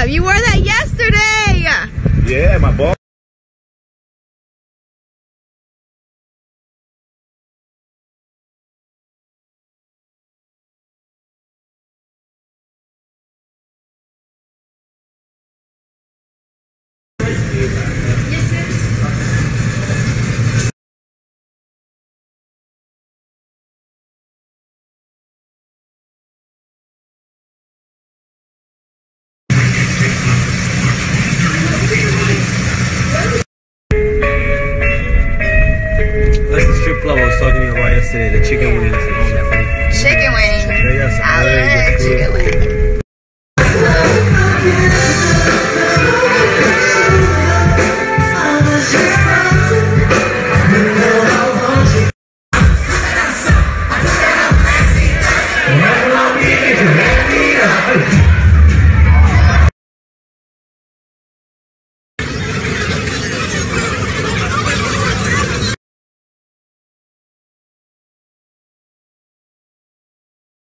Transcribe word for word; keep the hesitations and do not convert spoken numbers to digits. up. You wore that yesterday. Yeah, my boss. The chicken wings. Chicken wings. They got some really good food. Chicken wings.